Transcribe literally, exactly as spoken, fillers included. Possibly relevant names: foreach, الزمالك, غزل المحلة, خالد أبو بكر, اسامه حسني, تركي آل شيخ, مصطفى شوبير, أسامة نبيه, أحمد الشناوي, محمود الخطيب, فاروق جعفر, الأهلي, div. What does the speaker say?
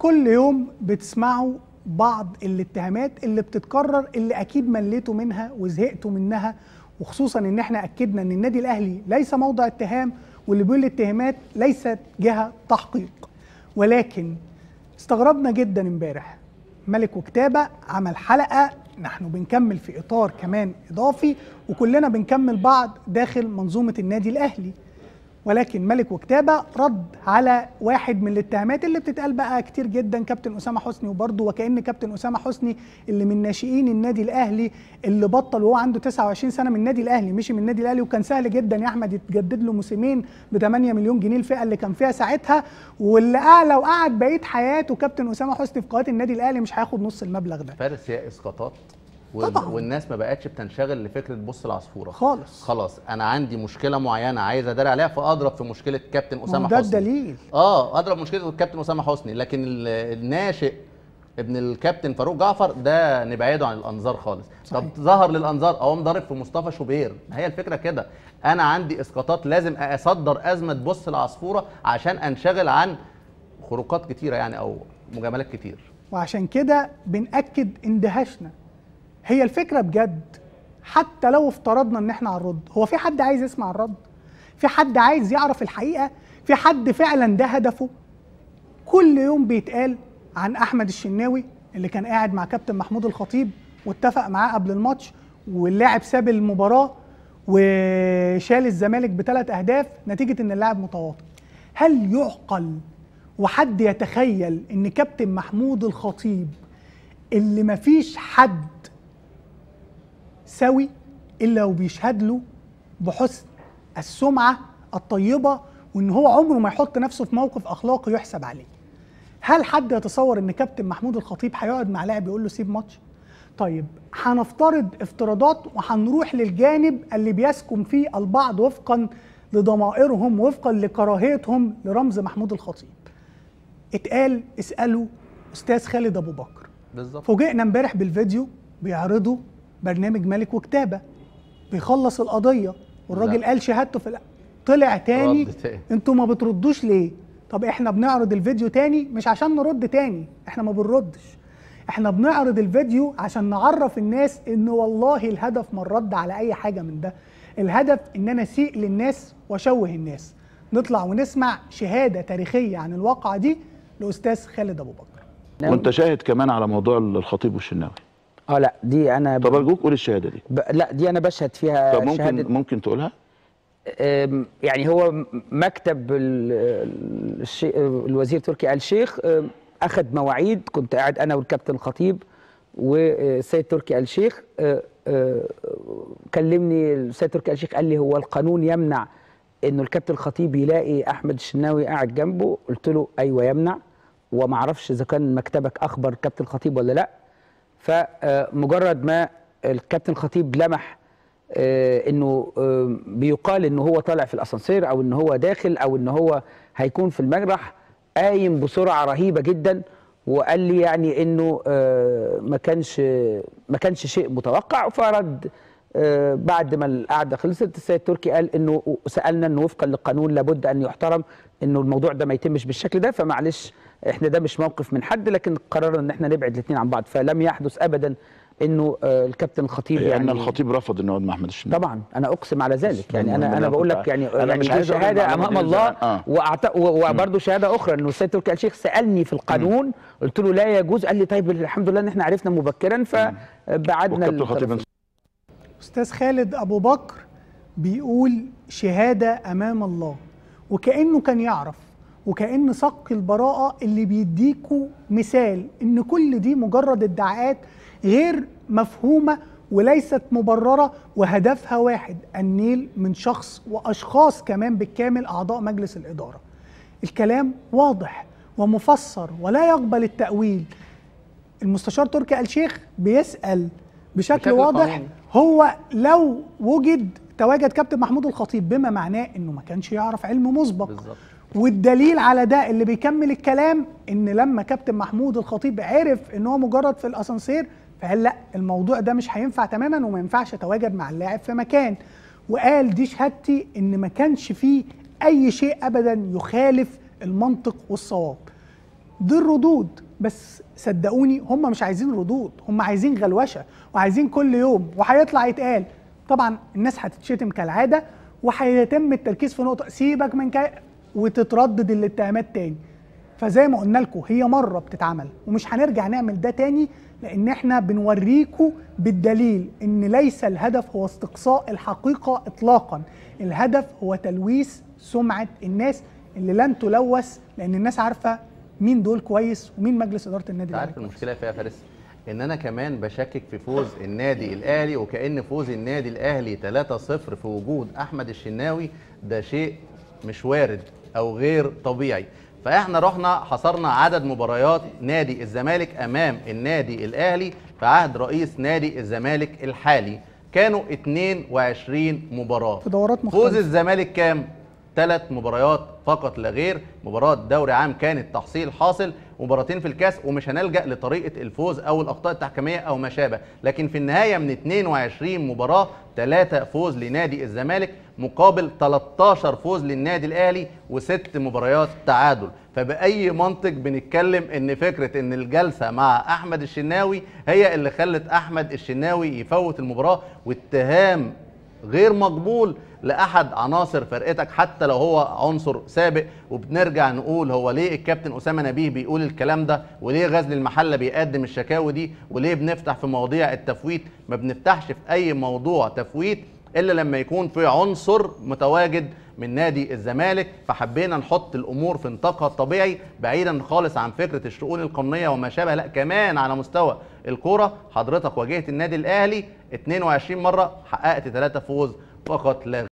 كل يوم بتسمعوا بعض الاتهامات اللي بتتكرر، اللي اكيد مليتوا منها وزهقتوا منها، وخصوصا ان احنا اكدنا ان النادي الاهلي ليس موضع اتهام، واللي بيقول الاتهامات ليست جهه تحقيق. ولكن استغربنا جدا امبارح، ملك وكتابه عمل حلقه، نحن بنكمل في اطار كمان اضافي وكلنا بنكمل بعض داخل منظومه النادي الاهلي، ولكن ملك وكتابه رد على واحد من الاتهامات اللي بتتقال بقى كتير جدا، كابتن اسامه حسني، وبرضه وكأن كابتن اسامه حسني اللي من ناشئين النادي الاهلي، اللي بطل وهو عنده تسعة وعشرين سنه من النادي الاهلي، مشي من النادي الاهلي وكان سهل جدا يا احمد يتجدد له موسمين ب تمنية مليون جنيه الفئه اللي كان فيها ساعتها، واللي قال لو قعد بقيه حياته كابتن اسامه حسني في قناه النادي الاهلي مش هياخد نص المبلغ ده. فارس هي اسقاطات طبعا. والناس ما بقتش بتنشغل لفكره بص العصفوره خالص. خلاص انا عندي مشكله معينه عايز اداري عليها، فاضرب في مشكله كابتن اسامه حسني. ده الدليل. اه اضرب مشكله كابتن اسامه حسني، لكن الناشئ ابن الكابتن فاروق جعفر ده نبعده عن الانظار خالص. صحيح. طب ظهر للانظار اقوم ضارب في مصطفى شوبير، هي الفكره كده. انا عندي اسقاطات لازم اصدر ازمه بص العصفوره عشان انشغل عن خروقات كتيره يعني او مجاملات كتير. وعشان كده بنأكد اندهاشنا. هي الفكرة بجد، حتى لو افترضنا ان احنا على الرد، هو في حد عايز يسمع الرد؟ في حد عايز يعرف الحقيقة؟ في حد فعلا ده هدفه؟ كل يوم بيتقال عن احمد الشناوي اللي كان قاعد مع كابتن محمود الخطيب واتفق معاه قبل الماتش، واللاعب ساب المباراة وشال الزمالك بثلاث اهداف نتيجة ان اللاعب متواطئ. هل يعقل وحد يتخيل ان كابتن محمود الخطيب اللي مفيش حد سوي الا وبيشهد له بحسن السمعه الطيبه، وان هو عمره ما يحط نفسه في موقف اخلاقي يحسب عليه، هل حد يتصور ان كابتن محمود الخطيب هيقعد مع لاعب يقول له سيب ماتش؟ طيب هنفترض افتراضات وهنروح للجانب اللي بيسكن فيه البعض وفقا لضمائرهم وفقا لكراهيتهم لرمز محمود الخطيب. اتقال اسالوا استاذ خالد ابو بكر بالظبط. فوجئنا امبارح بالفيديو بيعرضوا برنامج ملك وكتابه بيخلص القضيه والراجل قال شهادته في الأ... طلع تاني انتوا ما بتردوش ليه؟ طب احنا بنعرض الفيديو تاني مش عشان نرد تاني، احنا ما بنردش، احنا بنعرض الفيديو عشان نعرف الناس ان والله الهدف من الرد على اي حاجه من ده، الهدف ان انا اسيء للناس واشوه الناس. نطلع ونسمع شهاده تاريخيه عن الواقعه دي لاستاذ خالد ابو بكر. وانت شاهد كمان على موضوع الخطيب والشناوي. اه لا دي انا ب... طب ارجوك قول الشهاده دي. ب... لا دي انا بشهد فيها. طب ممكن شهادة... ممكن تقولها؟ يعني هو مكتب ال... الشي... الوزير تركي آل شيخ اخذ مواعيد، كنت قاعد انا والكابتن الخطيب والسيد تركي آل شيخ، كلمني السيد تركي آل شيخ قال لي هو القانون يمنع انه الكابتن الخطيب يلاقي احمد الشناوي قاعد جنبه؟ قلت له ايوه يمنع، وما اعرفش اذا كان مكتبك اخبر الكابتن الخطيب ولا لا. فمجرد ما الكابتن الخطيب لمح انه بيقال انه هو طالع في الاسانسير او انه هو داخل او انه هو هيكون في المجرح، قايم بسرعه رهيبه جدا وقال لي يعني انه ما كانش ما كانش شيء متوقع. فرد بعد ما القعده خلصت السيد تركي قال انه سالنا انه وفقا للقانون لابد ان يحترم انه الموضوع ده ما يتمش بالشكل ده، فمعلش احنا ده مش موقف من حد، لكن قررنا ان احنا نبعد الاثنين عن بعض. فلم يحدث ابدا انه الكابتن الخطيب يعني, يعني الخطيب رفض انه يقعد مع احمد الشناوي. طبعا انا اقسم على ذلك، يعني انا انا بقول لك يعني انا مش عايز شهاده امام الله. آه. وبرده شهاده اخرى انه السيد تركي آل شيخ سالني في القانون، قلت له لا يجوز، قال لي طيب الحمد لله ان احنا عرفنا مبكرا فبعدنا. الكابتن الخطيب استاذ خالد ابو بكر بيقول شهاده امام الله، وكانه كان يعرف، وكأن صك البراءة اللي بيديكوا مثال إن كل دي مجرد ادعاءات غير مفهومة وليست مبررة، وهدفها واحد، النيل من شخص وأشخاص كمان بالكامل أعضاء مجلس الإدارة. الكلام واضح ومفسر ولا يقبل التأويل. المستشار تركي آل شيخ بيسأل بشكل, بشكل واضح قوي. هو لو وجد تواجد كابتن محمود الخطيب بما معناه إنه ما كانش يعرف علم مسبق بالظبط. والدليل على ده اللي بيكمل الكلام ان لما كابتن محمود الخطيب عرف ان هو مجرد في الاسانسير فقال لا الموضوع ده مش هينفع تماما وما ينفعش اتواجد مع اللاعب في مكان، وقال دي شهادتي ان ما كانش فيه اي شيء ابدا يخالف المنطق والصواب. دي الردود. بس صدقوني هم مش عايزين ردود، هم عايزين غلوشه وعايزين كل يوم، وهيطلع يتقال طبعا الناس هتتشتم كالعاده، وهيتم التركيز في نقطه سيبك من كا وتتردد الاتهامات تاني. فزي ما قلنا لكم هي مره بتتعمل ومش هنرجع نعمل ده تاني، لان احنا بنوريكم بالدليل ان ليس الهدف هو استقصاء الحقيقه اطلاقا، الهدف هو تلويث سمعه الناس اللي لن تلوث، لان الناس عارفه مين دول كويس ومين مجلس اداره النادي الاهلي. عارف المشكله فيها يا فارس؟ ان انا كمان بشكك في فوز النادي الاهلي، وكأن فوز النادي الاهلي ثلاثة صفر في وجود احمد الشناوي ده شيء مش وارد او غير طبيعي. فاحنا رحنا حصرنا عدد مباريات نادي الزمالك امام النادي الاهلي في عهد رئيس نادي الزمالك الحالي، كانوا اثنين وعشرين مباراه في دورات مختلفه. فوز الزمالك كام؟ ثلاث مباريات فقط لا غير، مباراه دوري عام كانت تحصيل حاصل، مباراتين في الكاس، ومش هنلجأ لطريقه الفوز او الاخطاء التحكيميه او ما شابه، لكن في النهايه من اثنين وعشرين مباراه ثلاثة فوز لنادي الزمالك مقابل ثلاثة عشر فوز للنادي الاهلي وست مباريات تعادل. فبأي منطق بنتكلم ان فكره ان الجلسه مع احمد الشناوي هي اللي خلت احمد الشناوي يفوت المباراه، واتهام غير مقبول لأحد عناصر فرقتك حتى لو هو عنصر سابق. وبنرجع نقول هو ليه الكابتن أسامة نبيه بيقول الكلام ده، وليه غزل المحلة بيقدم الشكاوي دي، وليه بنفتح في مواضيع التفويت؟ ما بنفتحش في أي موضوع تفويت إلا لما يكون في عنصر متواجد من نادي الزمالك. فحبينا نحط الأمور في نطاقها الطبيعي بعيدا خالص عن فكرة الشؤون القانونية وما شابه، لا كمان على مستوى الكرة حضرتك واجهت النادي الأهلي اثنين وعشرين مرة، حققت ثلاثة فوز فقط لا